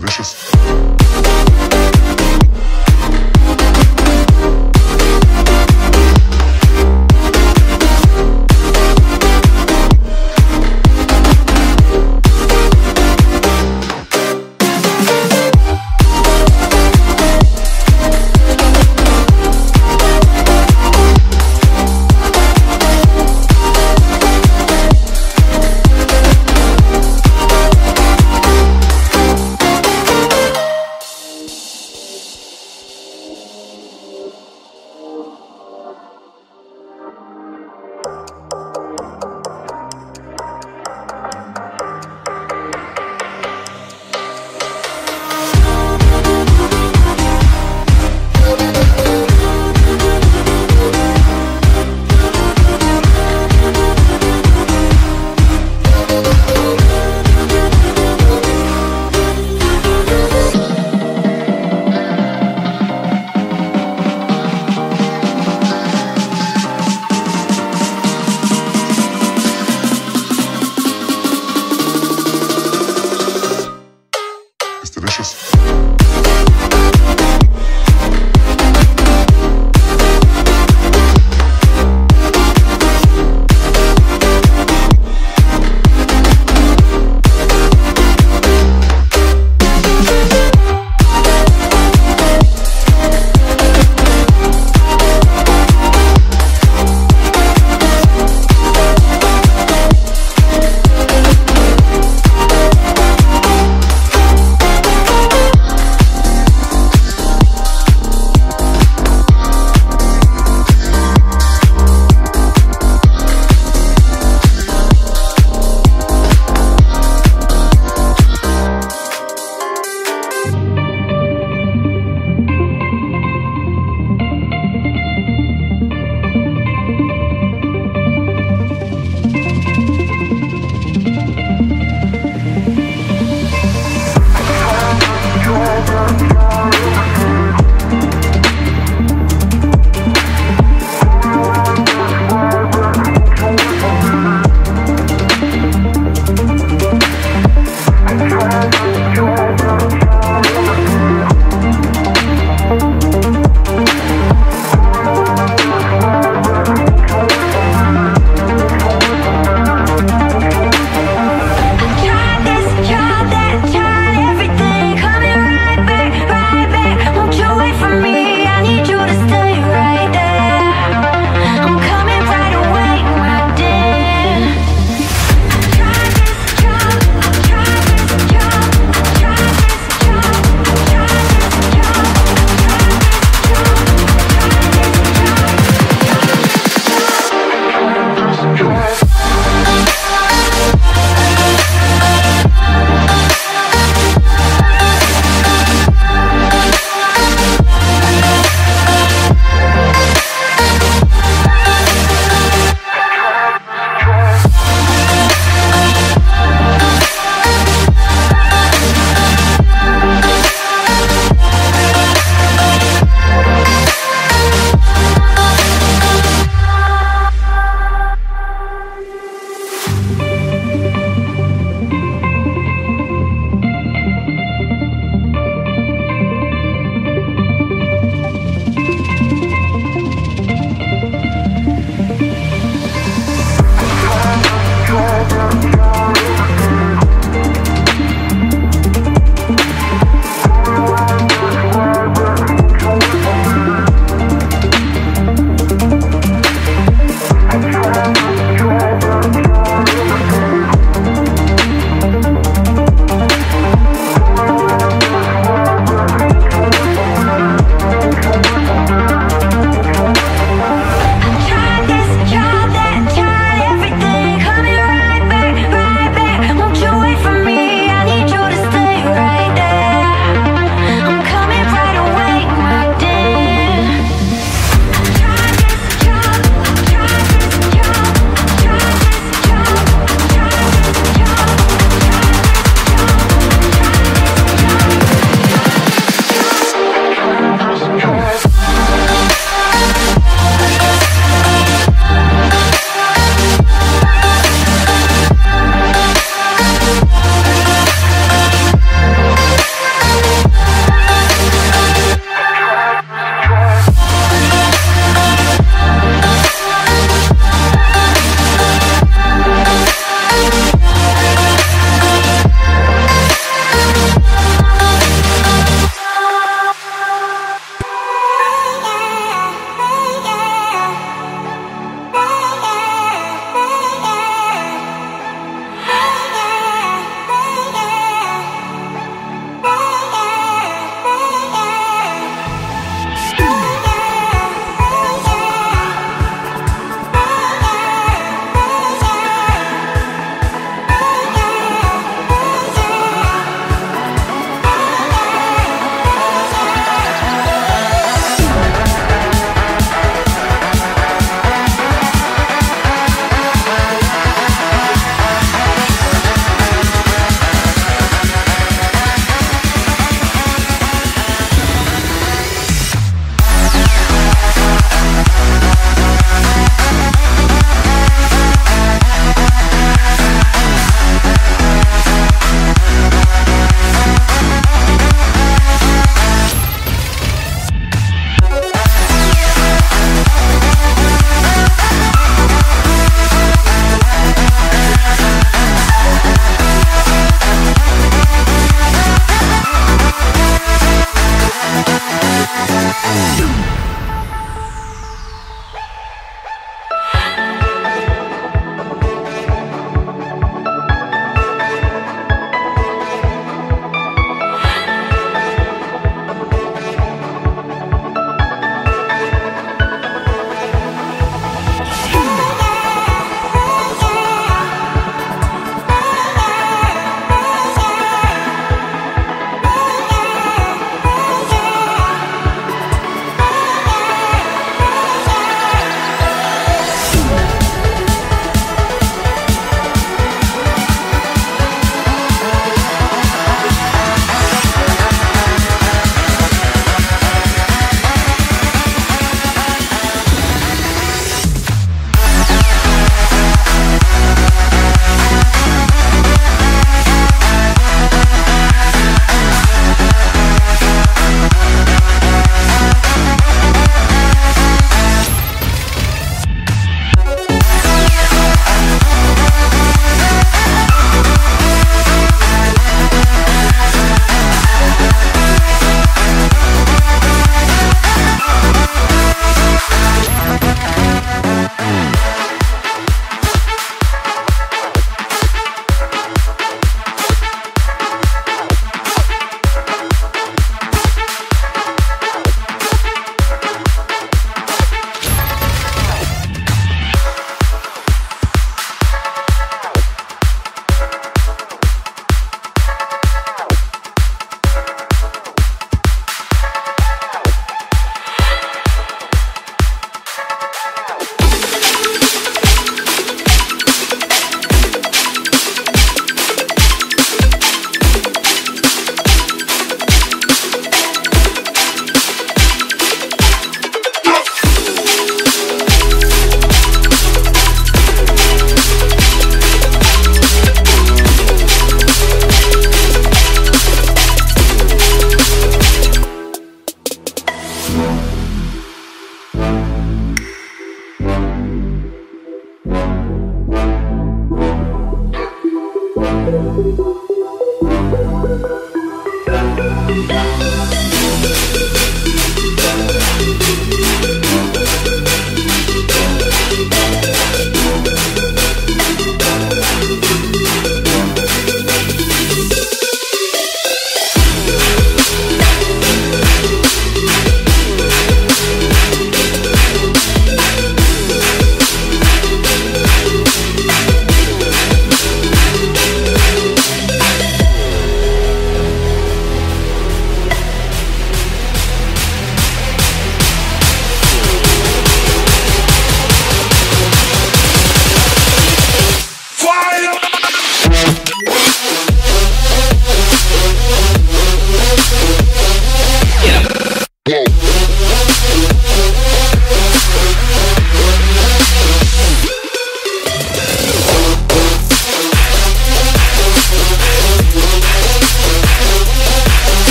delicious. Delicious.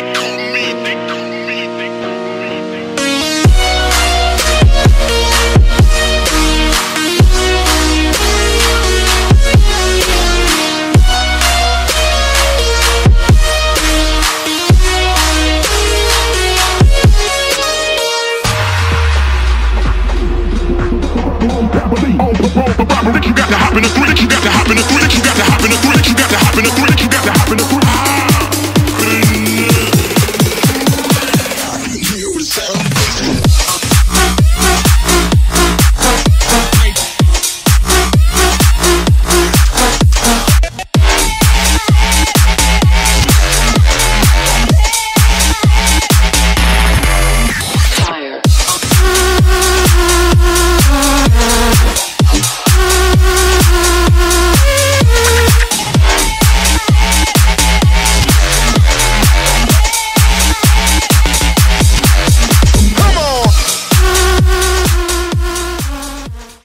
Big